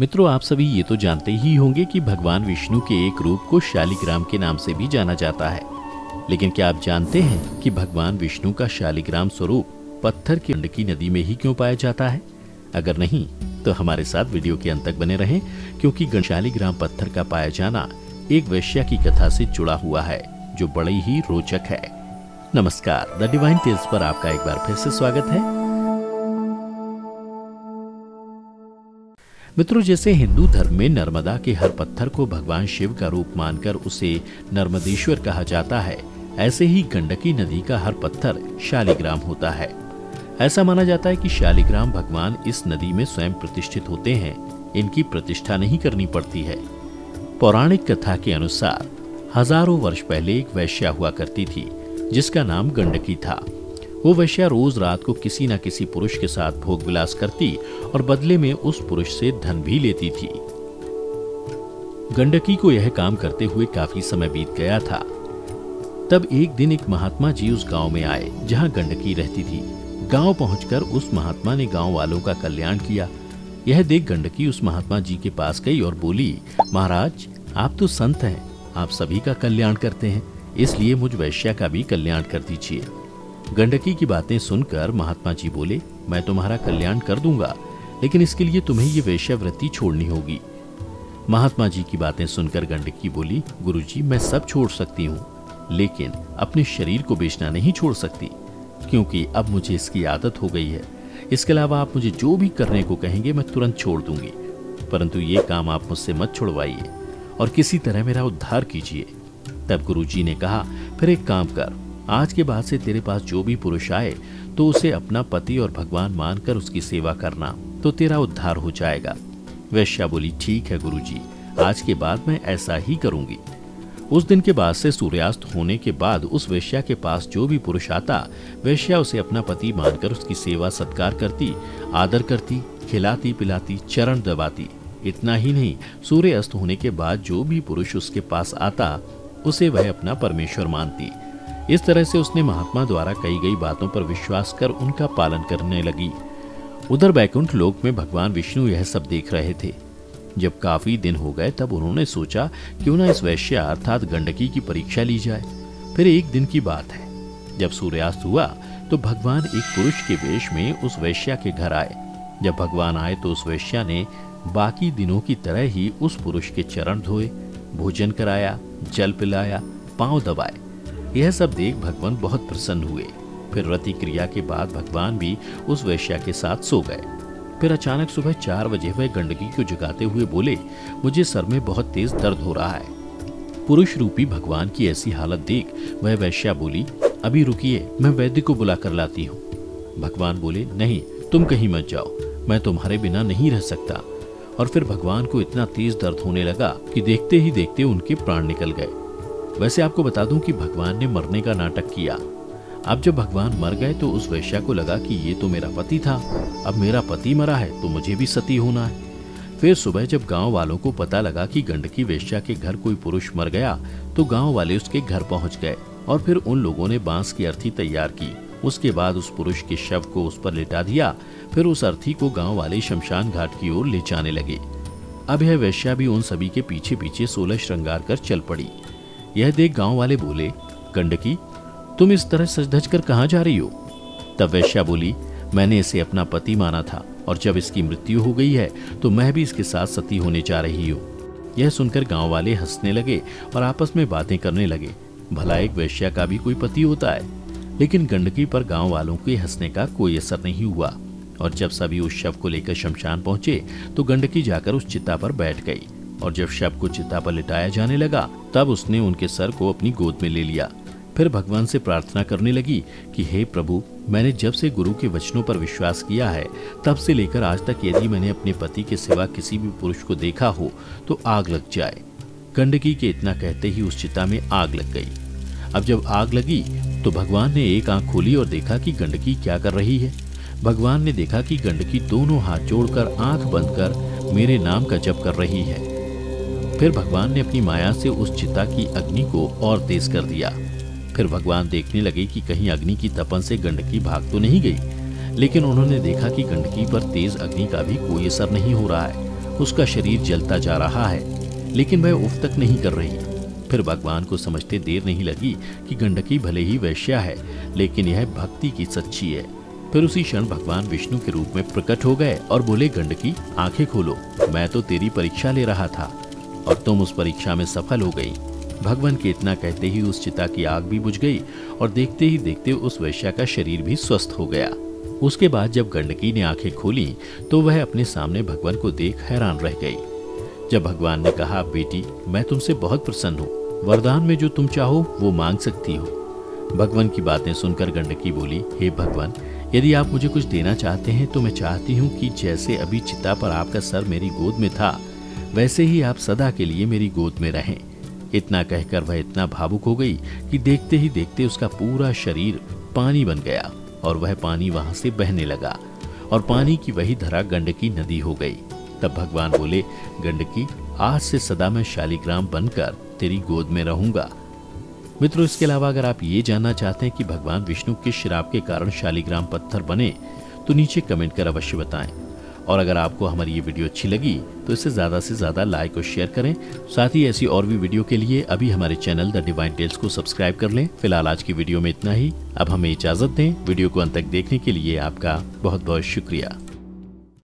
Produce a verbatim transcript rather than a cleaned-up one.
मित्रों, आप सभी ये तो जानते ही होंगे कि भगवान विष्णु के एक रूप को शालिग्राम के नाम से भी जाना जाता है। लेकिन क्या आप जानते हैं कि भगवान विष्णु का शालिग्राम स्वरूप पत्थर की गण्डकी नदी में ही क्यों पाया जाता है? अगर नहीं तो हमारे साथ वीडियो के अंत तक बने रहें, क्योंकि शालिग्राम पत्थर का पाया जाना एक वैश्या की कथा से जुड़ा हुआ है जो बड़ी ही रोचक है। नमस्कार, द डिवाइन टेल्स पर आपका एक बार फिर से स्वागत है। मित्रों, जैसे हिंदू धर्म में नर्मदा के हर पत्थर को भगवान शिव का रूप मानकर उसे नर्मदेश्वर कहा जाता है, ऐसे ही गंडकी नदी का हर पत्थर शालिग्राम होता है। ऐसा माना जाता है कि शालिग्राम भगवान इस नदी में स्वयं प्रतिष्ठित होते हैं, इनकी प्रतिष्ठा नहीं करनी पड़ती है। पौराणिक कथा के अनुसार हजारों वर्ष पहले एक वैश्या हुआ करती थी जिसका नाम गंडकी था। वो वैश्या रोज रात को किसी न किसी पुरुष के साथ भोग विलास करती और बदले में उस पुरुष से धन भी लेती थी। गंडकी को यह काम करते हुए काफी समय बीत गया था। तब एक दिन एक महात्मा जी उस गांव में आए जहां गंडकी रहती थी। गांव पहुंचकर उस महात्मा ने गांव वालों का कल्याण किया। यह देख गंडकी उस महात्मा जी के पास गई और बोली, महाराज आप तो संत हैं, आप सभी का कल्याण करते हैं, इसलिए मुझ वैश्या का भी कल्याण कर दीजिए। गंडकी की बातें सुनकर महात्मा जी बोले, मैं तुम्हारा कल्याण कर दूंगा, लेकिन इसके लिए तुम्हें ये वैश्यावृत्ति छोड़नी होगी। महात्मा जी की बातें सुनकर गंडकी बोली, गुरुजी मैं सब छोड़ सकती हूँ, लेकिन अपने शरीर को बेचना नहीं छोड़ सकती, क्योंकि अब मुझे इसकी आदत हो गई है। इसके अलावा आप मुझे जो भी करने को कहेंगे मैं तुरंत छोड़ दूंगी, परंतु ये काम आप मुझसे मत छुड़वाइए और किसी तरह मेरा उद्धार कीजिए। तब गुरुजी ने कहा, फिर एक काम कर, आज के बाद से तेरे पास जो भी पुरुष आए तो उसे अपना पति और भगवान मानकर उसकी सेवा करना, तो तेरा उद्धार हो जाएगा। वैश्या बोली, ठीक है गुरुजी, आज के बाद मैं ऐसा ही करूंगी। उस दिन के बाद से सूर्यास्त होने के बाद उस वैश्या के पास जो भी पुरुष आता, वैश्या उसे अपना पति मानकर उसकी सेवा सत्कार करती, आदर करती, खिलाती पिलाती, चरण दबाती। इतना ही नहीं, सूर्यास्त होने के बाद जो भी पुरुष उसके पास आता उसे वह अपना परमेश्वर मानती। इस तरह से उसने महात्मा द्वारा कही गई बातों पर विश्वास कर उनका पालन करने लगी। उधर वैकुंठ लोक में भगवान विष्णु यह सब देख रहे थे। जब काफी दिन हो गए तब उन्होंने सोचा क्यों ना इस वैश्या अर्थात गंडकी की परीक्षा ली जाए। फिर एक दिन की बात है, जब सूर्यास्त हुआ तो भगवान एक पुरुष के वेश में उस वैश्या के घर आए। जब भगवान आए तो उस वैश्या ने बाकी दिनों की तरह ही उस पुरुष के चरण धोए, भोजन कराया, जल पिलाया, पांव दबाए। यह सब देख भगवान बहुत प्रसन्न हुए। फिर रति क्रिया के बाद भगवान भी उस वैश्या के साथ सो गए। फिर अचानक सुबह चार बजे वह गंडकी को जगाते हुए बोले, मुझे सर में बहुत तेज दर्द हो रहा है। पुरुष रूपी भगवान की ऐसी हालत देख वह वैश्या बोली, अभी रुकिए, मैं वैद्य को बुला कर लाती हूँ। भगवान बोले, नहीं तुम कहीं मत जाओ, मैं तुम्हारे बिना नहीं रह सकता। और फिर भगवान को इतना तेज दर्द होने लगा कि देखते ही देखते उनके प्राण निकल गए। वैसे आपको बता दूं कि भगवान ने मरने का नाटक किया। अब जब भगवान मर गए तो उस वैश्या को लगा कि ये तो मेरा पति था, अब मेरा पति मरा है तो मुझे भी सती होना है। फिर सुबह जब गांव वालों को पता लगा कि गंडकी वैश्या के घर कोई पुरुष मर गया तो गांव वाले उसके घर पहुंच गए और फिर उन लोगों ने बांस की अर्थी तैयार की। उसके बाद उस पुरुष के शव को उस पर लिटा दिया। फिर उस अर्थी को गांव वाले शमशान घाट की ओर ले जाने लगे। अब यह वैश्या भी उन सभी के पीछे पीछे सोलह श्रृंगार कर चल पड़ी। यह देख गांव वाले बोले, गंडकी तुम इस तरह सजधज कर कहाँ जा रही हो? तब वैश्या बोली, मैंने इसे अपना पति माना था और जब इसकी मृत्यु हो गई है तो मैं भी इसके साथ सती होने जा रही हूँ। यह सुनकर गांव वाले हंसने लगे और आपस में बातें करने लगे, भला एक वैश्या का भी कोई पति होता है। लेकिन गंडकी पर गाँव वालों के हंसने का कोई असर नहीं हुआ और जब सभी उस शव को लेकर शमशान पहुंचे तो गंडकी जाकर उस चिता पर बैठ गई और जब शव को चिता पर लिटाया जाने लगा तब उसने उनके सर को अपनी गोद में ले लिया। फिर भगवान से प्रार्थना करने लगी कि हे प्रभु, मैंने जब से गुरु के वचनों पर विश्वास किया है तब से लेकर आज तक यदि मैंने अपने पति के सिवा किसी भी पुरुष को देखा हो तो आग लग जाए। गंडकी के इतना कहते ही उस चिता में आग लग गई। अब जब आग लगी तो भगवान ने एक आंख खोली और देखा कि गंडकी क्या कर रही है। भगवान ने देखा कि गंडकी दोनों हाथ जोड़कर आंख बंद कर मेरे नाम का जप कर रही है। फिर भगवान ने अपनी माया से उस चिता की अग्नि को और तेज कर दिया। फिर भगवान देखने लगे कि कहीं अग्नि की तपन से गंडकी भाग तो नहीं गई, लेकिन उन्होंने देखा कि गंडकी पर तेज अग्नि का भी कोई असर नहीं हो रहा है उसका शरीर जलता जा रहा है, लेकिन वह उफ तक नहीं कर रही। फिर भगवान को समझते देर नहीं लगी कि गंडकी भले ही वैश्या है, लेकिन यह भक्ति की सच्ची है। फिर उसी क्षण भगवान विष्णु के रूप में प्रकट हो गए और बोले, गंडकी आंखें खोलो, मैं तो तेरी परीक्षा ले रहा था और तुम उस परीक्षा में सफल हो गई। भगवान के इतना कहते ही उस चिता की आग भी बुझ गई और देखते ही देखते उस वैश्या का शरीर भी स्वस्थ हो गया। उसके बाद जब गंडकी ने आंखें खोली तो वह अपने सामने भगवान को देख हैरान रह गई। जब भगवान ने कहा, बेटी मैं तुमसे बहुत प्रसन्न हूँ, वरदान में जो तुम चाहो वो मांग सकती हो। भगवान की बातें सुनकर गंडकी बोली, हे भगवान, यदि आप मुझे कुछ देना चाहते हैं तो मैं चाहती हूँ कि जैसे अभी चिता पर आपका सर मेरी गोद में था, वैसे ही आप सदा के लिए मेरी गोद में रहें। इतना कहकर वह इतना भावुक हो गई कि देखते ही देखते उसका पूरा शरीर पानी बन गया और वह पानी वहां से बहने लगा और पानी की वही धारा गंडकी नदी हो गई। तब भगवान बोले, गंडकी आज से सदा मैं शालिग्राम बनकर तेरी गोद में रहूंगा। मित्रों, इसके अलावा अगर आप ये जानना चाहते हैं कि भगवान विष्णु किस श्राप के कारण शालिग्राम पत्थर बने तो नीचे कमेंट कर अवश्य बताएं। और अगर आपको हमारी ये वीडियो अच्छी लगी तो इसे ज़्यादा से ज़्यादा लाइक और शेयर करें। साथ ही ऐसी और भी वीडियो के लिए अभी हमारे चैनल द डिवाइन टेल्स को सब्सक्राइब कर लें। फिलहाल आज की वीडियो में इतना ही, अब हमें इजाज़त दें। वीडियो को अंत तक देखने के लिए आपका बहुत बहुत शुक्रिया।